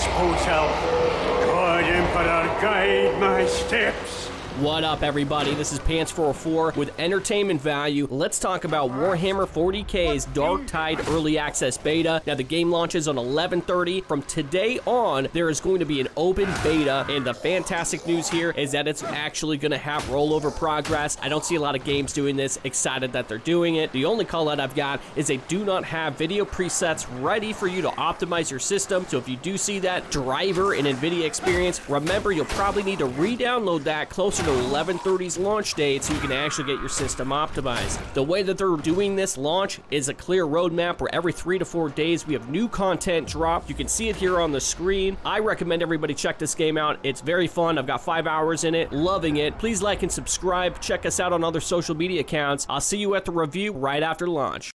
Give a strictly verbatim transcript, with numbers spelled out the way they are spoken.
this hotel. God, Emperor, guide my steps. What up, everybody? This is Pants four oh four with Entertainment Value. Let's talk about Warhammer forty K's Darktide Early Access Beta. Now, the game launches on eleven thirty. From today on, there is going to be an open beta, and the fantastic news here is that it's actually going to have rollover progress. I don't see a lot of games doing this. Excited that they're doing it. The only call out I've got is they do not have video presets ready for you to optimize your system. So if you do see that driver in Nvidia experience, remember you'll probably need to re-download that closer to eleven thirty's launch date so you can actually get your system optimized. The way that they're doing this launch is a clear roadmap where every three to four days we have new content dropped. You can see it here on the screen. I recommend everybody check this game out. It's very fun. I've got five hours in it. Loving it. Please like and subscribe. Check us out on other social media accounts. I'll see you at the review right after launch.